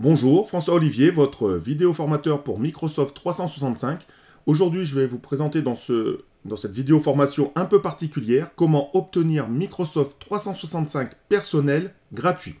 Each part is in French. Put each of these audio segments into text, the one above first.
Bonjour, François-Olivier, votre vidéo formateur pour Microsoft 365. Aujourd'hui, je vais vous présenter dans cette vidéo formation un peu particulière comment obtenir Microsoft 365 personnel gratuit.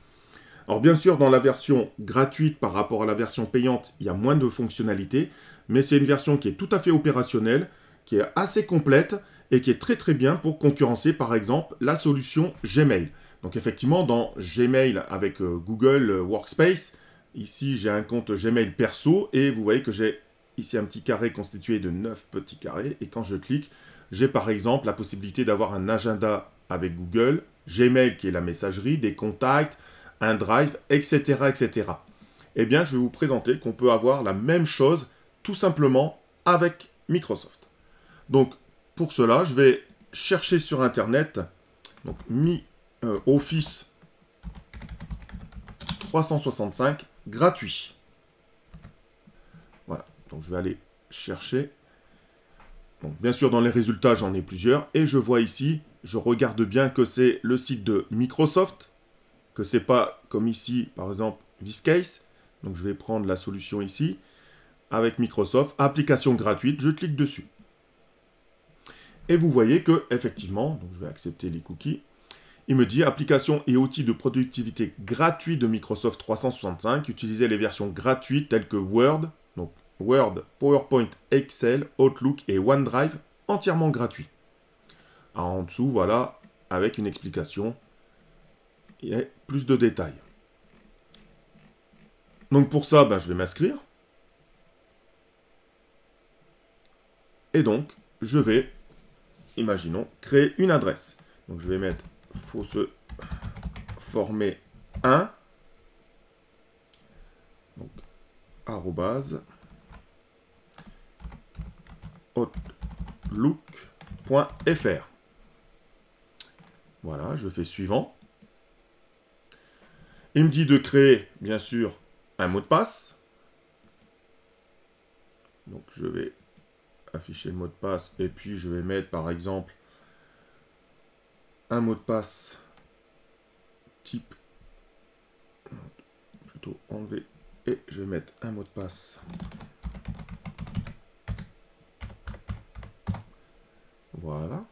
Alors bien sûr, dans la version gratuite par rapport à la version payante, il y a moins de fonctionnalités, mais c'est une version qui est tout à fait opérationnelle, qui est assez complète et qui est très bien pour concurrencer par exemple la solution Gmail. Donc effectivement, dans Gmail avec Google Workspace, ici j'ai un compte Gmail perso et vous voyez que j'ai ici un petit carré constitué de 9 petits carrés. Et quand je clique, j'ai par exemple la possibilité d'avoir un agenda avec Google, Gmail qui est la messagerie, des contacts, un drive, etc. etc. Eh bien, je vais vous présenter qu'on peut avoir la même chose tout simplement avec Microsoft. Donc, pour cela, je vais chercher sur Internet donc, Office 365 gratuit. Voilà, donc je vais aller chercher. Donc, bien sûr, dans les résultats, j'en ai plusieurs. Et je vois ici, je regarde bien que c'est le site de Microsoft, que c'est pas comme ici, par exemple, Viscase. Donc, je vais prendre la solution ici, avec Microsoft, application gratuite, je clique dessus. Et vous voyez que, effectivement, donc je vais accepter les cookies, il me dit, applications et outils de productivité gratuits de Microsoft 365, utilisez les versions gratuites telles que Word, donc Word, PowerPoint, Excel, Outlook et OneDrive, entièrement gratuits. Alors, en dessous, voilà, avec une explication et plus de détails. Donc pour ça, je vais m'inscrire. Et donc, je vais, imaginons, créer une adresse. Donc je vais mettre « Faut se former 1 ». Donc, arrobase outlook.fr. Voilà, je fais « Suivant ». Il me dit de créer, bien sûr, un mot de passe. Donc, je vais afficher le mot de passe. Et puis, je vais mettre, par exemple, un mot de passe type... Plutôt enlever. Et je vais mettre un mot de passe. Voilà.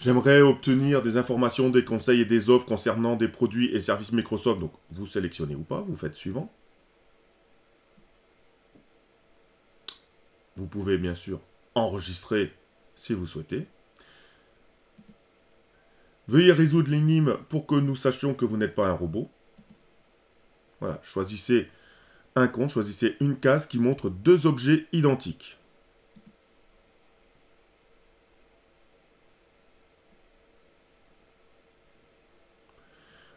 J'aimerais obtenir des informations, des conseils et des offres concernant des produits et services Microsoft. Donc, vous sélectionnez ou pas, vous faites suivant. Vous pouvez bien sûr enregistrer si vous souhaitez. Veuillez résoudre l'énigme pour que nous sachions que vous n'êtes pas un robot. Voilà, choisissez un compte, choisissez une case qui montre deux objets identiques.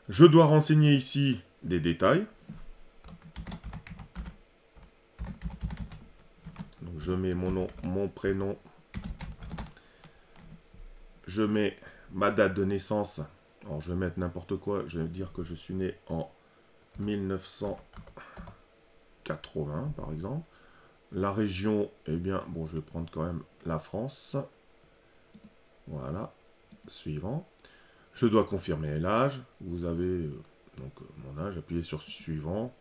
Je dois renseigner ici des détails. Donc je mets mon nom, mon prénom. Je mets ma date de naissance. Alors je vais mettre n'importe quoi. Je vais dire que je suis né en 1980, par exemple. La région, eh bien, bon, je vais prendre quand même la France. Voilà. Suivant. Je dois confirmer l'âge. Vous avez donc mon âge. Appuyez sur suivant.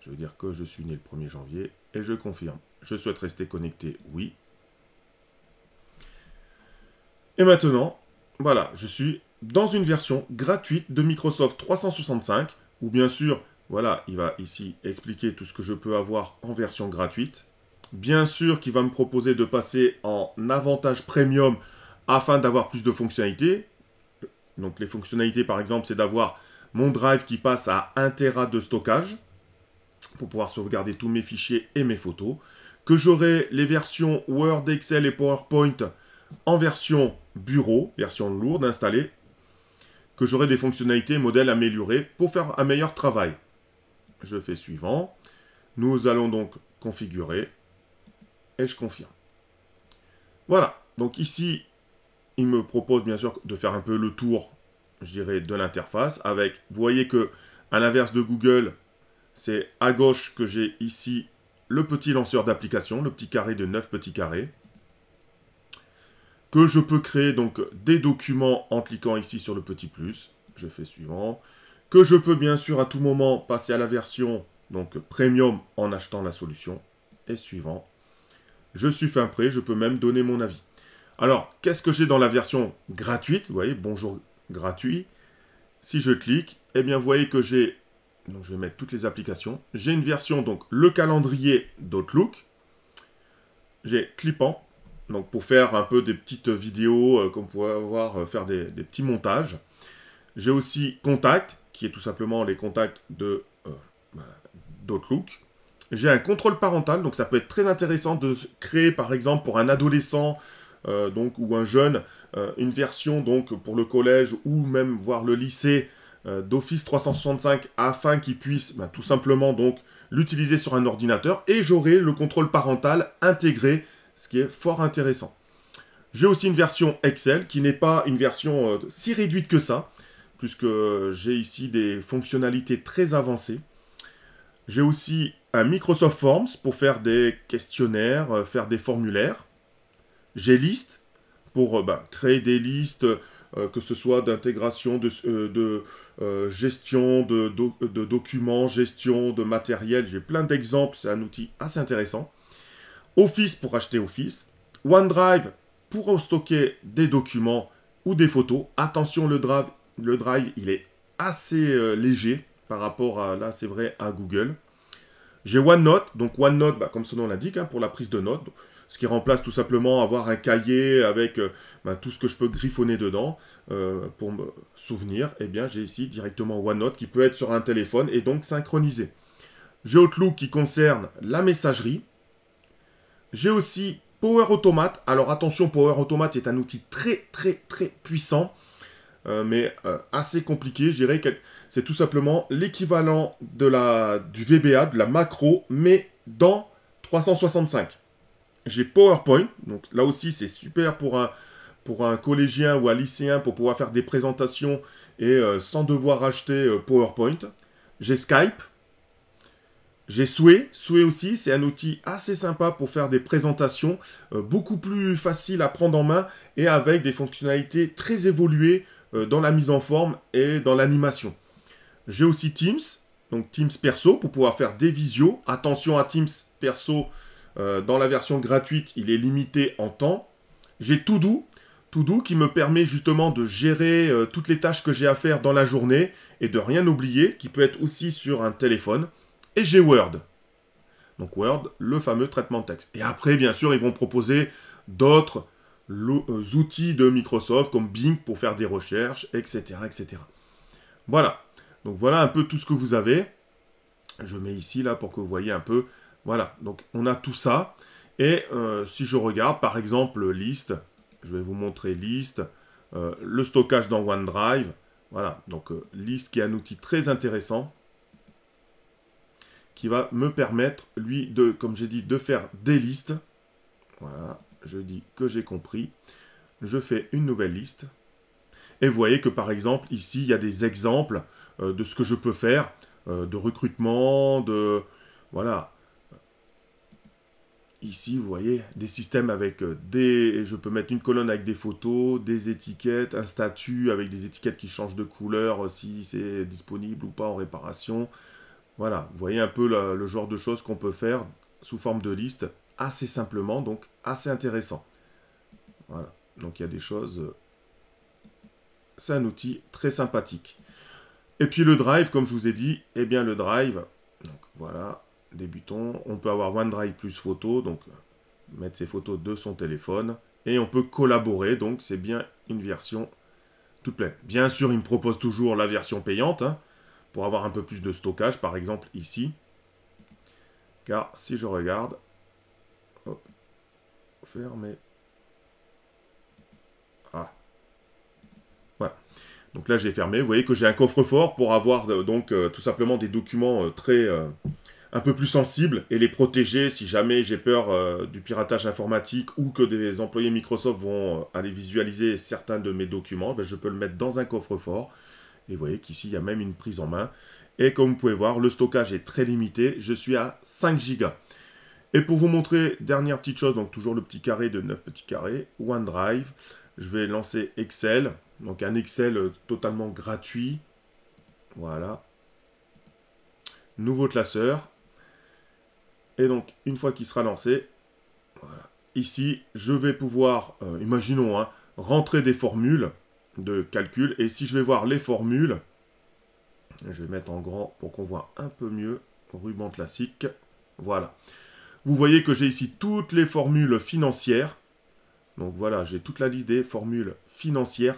Je veux dire que je suis né le 1er janvier. Et je confirme. Je souhaite rester connecté. Oui. Et maintenant, voilà. Je suis dans une version gratuite de Microsoft 365. Où bien sûr, voilà, il va ici expliquer tout ce que je peux avoir en version gratuite. Bien sûr qu'il va me proposer de passer en avantage premium afin d'avoir plus de fonctionnalités. Donc, les fonctionnalités, par exemple, c'est d'avoir mon drive qui passe à 1 Tera de stockage pour pouvoir sauvegarder tous mes fichiers et mes photos. Que j'aurai les versions Word, Excel et PowerPoint en version bureau, version lourde installée. Que j'aurai des fonctionnalités modèles améliorées pour faire un meilleur travail. Je fais suivant. Nous allons donc configurer. Et je confirme. Voilà. Donc, ici, il me propose bien sûr de faire un peu le tour, je dirais, de l'interface avec, vous voyez que à l'inverse de Google, c'est à gauche que j'ai ici le petit lanceur d'application, le petit carré de 9 petits carrés, que je peux créer donc des documents en cliquant ici sur le petit plus. Je fais suivant. que je peux bien sûr à tout moment passer à la version donc premium en achetant la solution. Et suivant, je suis fin prêt, je peux même donner mon avis. Alors, qu'est-ce que j'ai dans la version gratuite? Vous voyez, bonjour gratuit. Si je clique, eh bien, vous voyez que j'ai, donc je vais mettre toutes les applications. J'ai une version, donc le calendrier d'Outlook. J'ai Clip-on, donc pour faire un peu des petites vidéos qu'on pourrait avoir, faire des petits montages. J'ai aussi Contact, qui est tout simplement les contacts d'Outlook. J'ai un contrôle parental, donc ça peut être très intéressant de créer, par exemple, pour un adolescent donc, ou un jeune, une version donc, pour le collège ou même voir le lycée d'Office 365 afin qu'il puisse tout simplement donc l'utiliser sur un ordinateur et j'aurai le contrôle parental intégré, ce qui est fort intéressant. J'ai aussi une version Excel qui n'est pas une version si réduite que ça, puisque j'ai ici des fonctionnalités très avancées. J'ai aussi un Microsoft Forms pour faire des questionnaires, faire des formulaires. J'ai List pour créer des listes, que ce soit d'intégration, de gestion, de documents, gestion de matériel. J'ai plein d'exemples, c'est un outil assez intéressant. Office pour acheter Office. OneDrive pour stocker des documents ou des photos. Attention, le drive il est assez léger par rapport à, là c'est vrai, à Google. J'ai OneNote, donc OneNote, comme son nom l'indique, pour la prise de notes. Ce qui remplace tout simplement avoir un cahier avec tout ce que je peux griffonner dedans pour me souvenir. Eh bien, j'ai ici directement OneNote qui peut être sur un téléphone et donc synchronisé. J'ai Outlook qui concerne la messagerie. J'ai aussi Power Automate. Alors attention, Power Automate est un outil très puissant, mais assez compliqué. Je dirais que c'est tout simplement l'équivalent de du VBA, de la macro, mais dans 365. J'ai PowerPoint, donc là aussi c'est super pour un collégien ou un lycéen pour pouvoir faire des présentations et sans devoir acheter PowerPoint. J'ai Skype, j'ai Sway aussi, c'est un outil assez sympa pour faire des présentations, beaucoup plus facile à prendre en main et avec des fonctionnalités très évoluées dans la mise en forme et dans l'animation. J'ai aussi Teams, donc Teams perso pour pouvoir faire des visios. Attention à Teams perso. Dans la version gratuite, il est limité en temps. J'ai Todo qui me permet justement de gérer toutes les tâches que j'ai à faire dans la journée et de rien oublier, qui peut être aussi sur un téléphone. Et j'ai Word. Donc Word, le fameux traitement de texte. Et après, bien sûr, ils vont proposer d'autres outils de Microsoft comme Bing pour faire des recherches, etc., etc. Voilà. Donc voilà un peu tout ce que vous avez. Je mets ici là pour que vous voyez un peu. Voilà, donc on a tout ça. Et si je regarde, par exemple, liste, je vais vous montrer liste, le stockage dans OneDrive. Voilà, donc liste qui est un outil très intéressant qui va me permettre, lui, de, comme j'ai dit, de faire des listes. Voilà, je dis que j'ai compris. Je fais une nouvelle liste. Et vous voyez que, par exemple, ici, il y a des exemples de ce que je peux faire, de recrutement, de... Voilà. Ici, vous voyez, des systèmes avec des... Je peux mettre une colonne avec des photos, des étiquettes, un statut avec des étiquettes qui changent de couleur, si c'est disponible ou pas en réparation. Voilà, vous voyez un peu le genre de choses qu'on peut faire sous forme de liste, assez simplement, donc assez intéressant. Voilà, donc il y a des choses... C'est un outil très sympathique. Et puis le Drive, comme je vous ai dit, eh bien le Drive, donc voilà... Des boutons, on peut avoir OneDrive plus photo, donc mettre ses photos de son téléphone, et on peut collaborer, donc c'est bien une version toute pleine. Bien sûr, il me propose toujours la version payante, pour avoir un peu plus de stockage, par exemple ici, car si je regarde, hop, fermer, voilà. Donc là, j'ai fermé, vous voyez que j'ai un coffre-fort pour avoir donc tout simplement des documents très... un peu plus sensible et les protéger si jamais j'ai peur du piratage informatique ou que des employés Microsoft vont aller visualiser certains de mes documents, je peux le mettre dans un coffre-fort. Et vous voyez qu'ici, il y a même une prise en main. Et comme vous pouvez voir, le stockage est très limité. Je suis à 5 Go. Et pour vous montrer, dernière petite chose, donc toujours le petit carré de 9 petits carrés, OneDrive. Je vais lancer Excel, donc un Excel totalement gratuit. Voilà. Nouveau classeur. Et donc, une fois qu'il sera lancé, voilà. Ici, je vais pouvoir, imaginons, hein, rentrer des formules de calcul. Et si je vais voir les formules, je vais mettre en grand pour qu'on voit un peu mieux. Ruban classique. Voilà. Vous voyez que j'ai ici toutes les formules financières. Donc voilà, j'ai toute la liste des formules financières.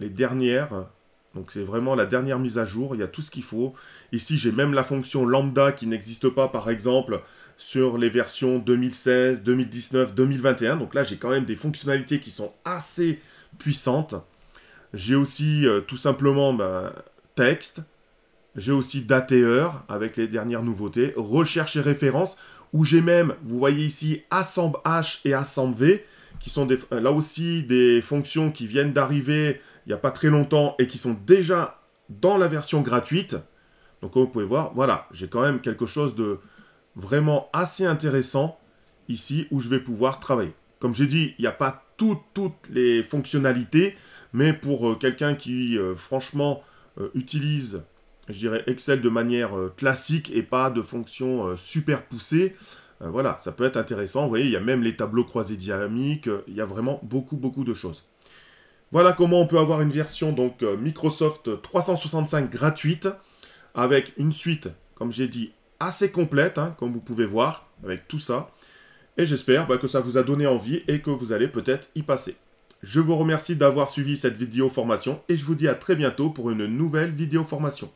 Les dernières. Donc c'est vraiment la dernière mise à jour. Il y a tout ce qu'il faut. Ici, j'ai même la fonction lambda qui n'existe pas, par exemple, sur les versions 2016, 2019, 2021. Donc là, j'ai quand même des fonctionnalités qui sont assez puissantes. J'ai aussi tout simplement texte. J'ai aussi date et heure avec les dernières nouveautés, recherche et référence, où j'ai même, vous voyez ici, assemble H et assemble V, qui sont des, là aussi des fonctions qui viennent d'arriver il n'y a pas très longtemps et qui sont déjà dans la version gratuite. Donc comme vous pouvez voir, voilà, j'ai quand même quelque chose de vraiment assez intéressant ici où je vais pouvoir travailler. Comme j'ai dit, il n'y a pas toutes les fonctionnalités, mais pour quelqu'un qui, franchement, utilise... je dirais Excel de manière classique et pas de fonction super poussée. Voilà, ça peut être intéressant. Vous voyez, il y a même les tableaux croisés dynamiques. Il y a vraiment beaucoup de choses. Voilà comment on peut avoir une version donc Microsoft 365 gratuite avec une suite, comme j'ai dit, assez complète, hein, comme vous pouvez voir, avec tout ça. Et j'espère que ça vous a donné envie et que vous allez peut-être y passer. Je vous remercie d'avoir suivi cette vidéo formation et je vous dis à très bientôt pour une nouvelle vidéo formation.